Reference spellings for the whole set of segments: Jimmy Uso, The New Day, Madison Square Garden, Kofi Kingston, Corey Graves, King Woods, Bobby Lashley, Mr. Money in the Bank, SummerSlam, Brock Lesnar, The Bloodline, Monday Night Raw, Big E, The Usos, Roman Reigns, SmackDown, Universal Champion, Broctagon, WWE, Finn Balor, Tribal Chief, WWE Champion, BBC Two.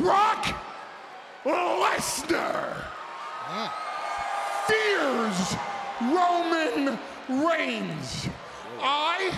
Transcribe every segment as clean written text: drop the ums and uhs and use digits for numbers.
Brock Lesnar fears Roman Reigns. I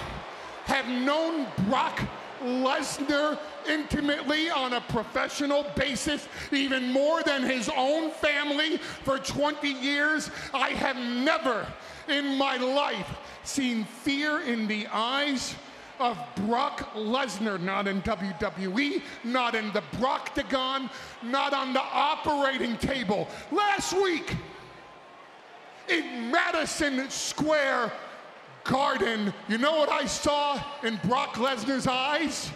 have known Brock Lesnar intimately on a professional basis, even more than his own family, for 20 years. I have never in my life seen fear in the eyes of Brock Lesnar, not in WWE, not in the Broctagon, not on the operating table. Last week, in Madison Square Garden, you know what I saw in Brock Lesnar's eyes?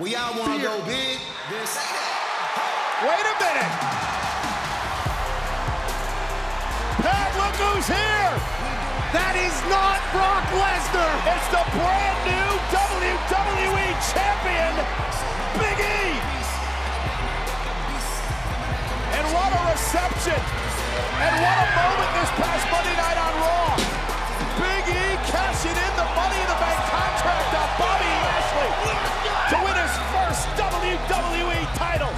We all wanna go big. Wait a minute. Pat, look who's here. That is not Brock Lesnar. It's the brand new WWE Champion, Big E. And what a reception. And what a moment this past Monday night on Raw. Big E cashing in the Money in the Bank contract on Bobby Lashley to win his first WWE title.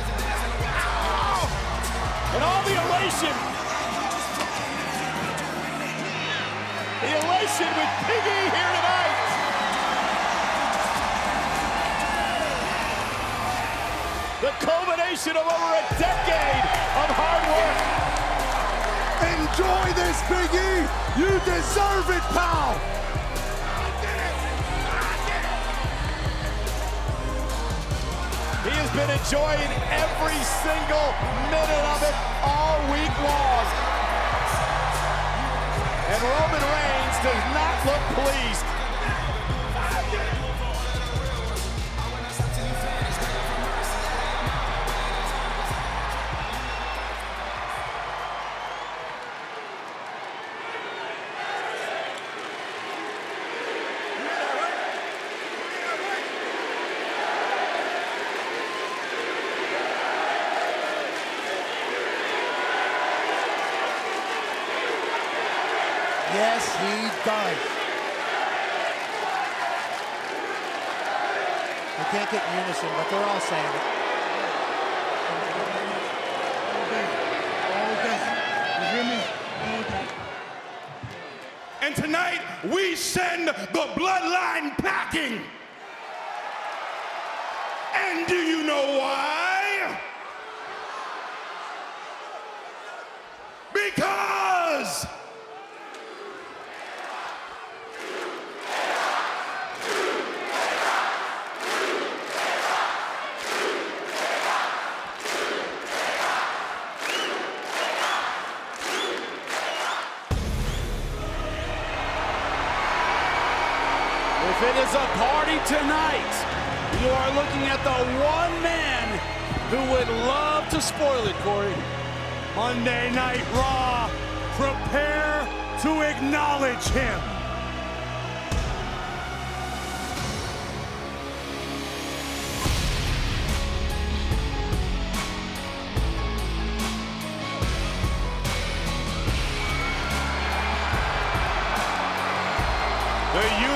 And all the elation. The elation with Big E here tonight. The culmination of over a decade of hard work. Enjoy this, Big E. You deserve it, pal. He has been enjoying every single minute of it all week long. And Roman Reigns does not look pleased. Yes, he does. I can't get unison, but they're all saying it. All day. You hear me? All day. And tonight, we send the Bloodline packing. And do you know why? Because it is a party tonight. You are looking at the one man who would love to spoil it, Corey. Monday Night Raw, prepare to acknowledge him.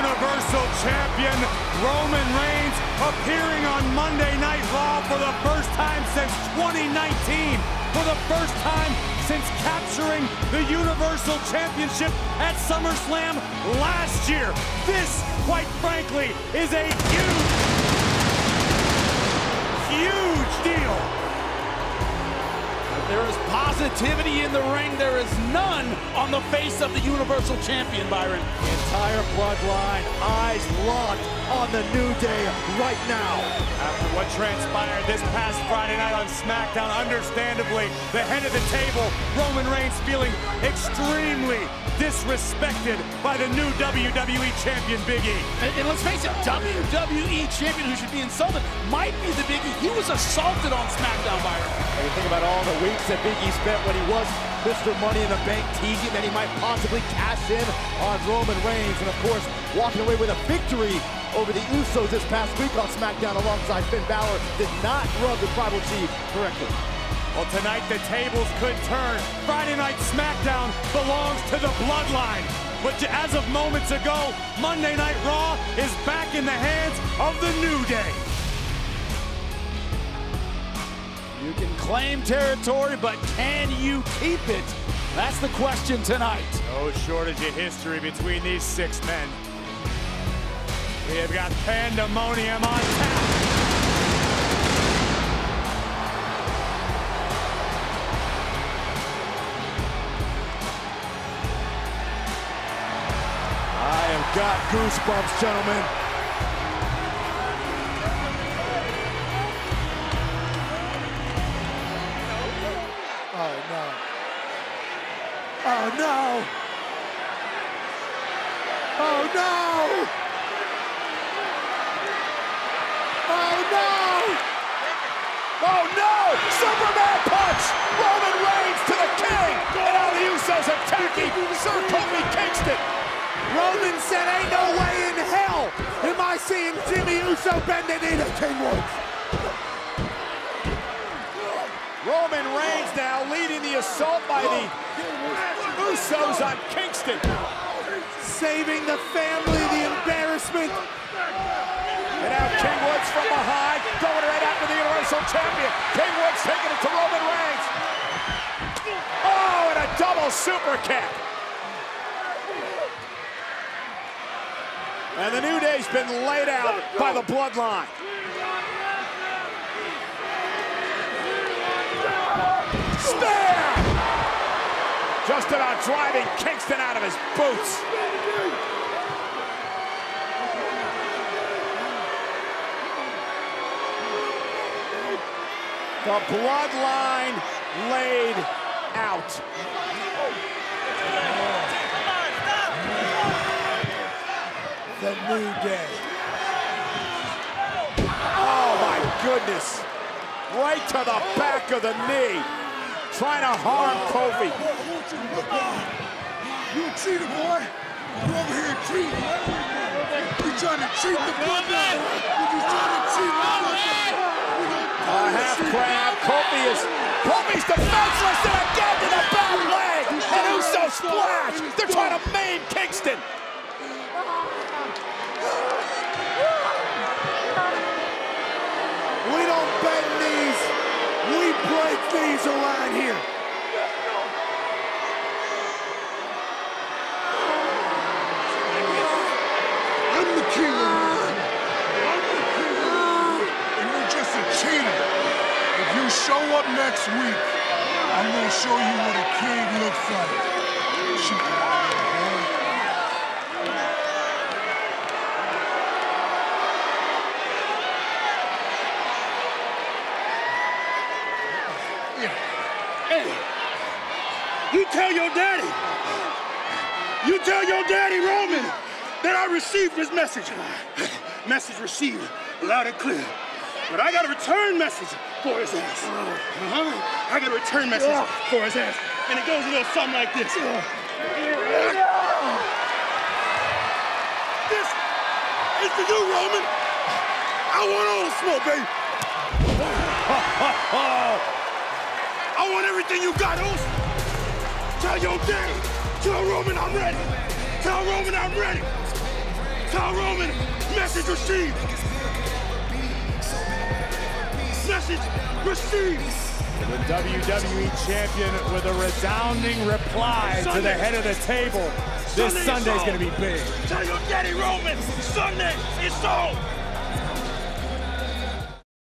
Universal Champion Roman Reigns appearing on Monday Night Raw for the first time since 2019, for the first time since capturing the Universal Championship at SummerSlam last year. This, quite frankly, is a huge, huge deal. If there is positivity in the ring, there is none on the face of the Universal Champion, Byron. Entire Bloodline, eyes locked on the New Day right now. After what transpired this past Friday night on SmackDown, understandably, the head of the table, Roman Reigns, feeling extremely disrespected by the new WWE Champion, Big E. And let's face it, WWE Champion, who should be insulted, might be the Big E. He was assaulted on SmackDown, Byron. And you think about all the weeks that Big E spent when he was Mr. Money in the Bank, teasing that he might possibly cash in on Roman Reigns, and of course, walking away with a victory over the Usos this past week on SmackDown alongside Finn Balor. Did not rub the Tribal Chief correctly. Well, tonight the tables could turn. Friday Night SmackDown belongs to the Bloodline, but as of moments ago, Monday Night Raw is back in the hands of the New Day. You can claim territory, but can you keep it? That's the question tonight. No shortage of history between these six men. We have got pandemonium on tap. I have got goosebumps, gentlemen. Oh no! Oh no! Oh no! Oh no! Superman punch! Roman Reigns to the king! And now the Usos attacking Sir Kofi Kingston! Roman said, ain't no way in hell am I seeing Jimmy Uso bend the knee to King Woods! Roman Reigns now leading the assault by the Usos on Kingston. Saving the family the embarrassment. And now King Woods from behind, going right after the Universal Champion. King Woods taking it to Roman Reigns. Oh, and a double super kick. And the New Day's been laid out by the Bloodline. Snare! Just about driving Kingston out of his boots. The Bloodline laid out. The New Day. Oh my goodness. Right to the back of the knee. Trying to harm Kofi. You a cheater, boy. You over here cheating. You trying to cheat the Bloodline. You trying to cheat the Bloodline. A half crab. Kofi's defenseless and again to the back leg. And Uso splash. They're trying to maim Kingston. We don't bend knees. We break these around here. I'm the king of the world. And you're just a cheater. If you show up next week, I'm going to show you what a king looks like. You tell your daddy, Roman, that I received his message. Message received, loud and clear. But I got a return message for his ass. I got a return message for his ass. And it goes a little something like this. This is for you, Roman. I want all the smoke, baby. I want everything you got, Uso. Tell your daddy, tell Roman I'm ready. Tell Roman I'm ready. Tell Roman, message received. Message received. The WWE Champion with a resounding reply Sunday. To the head of the table. This Sunday's gonna be big. Tell your daddy, Roman, Sunday is on.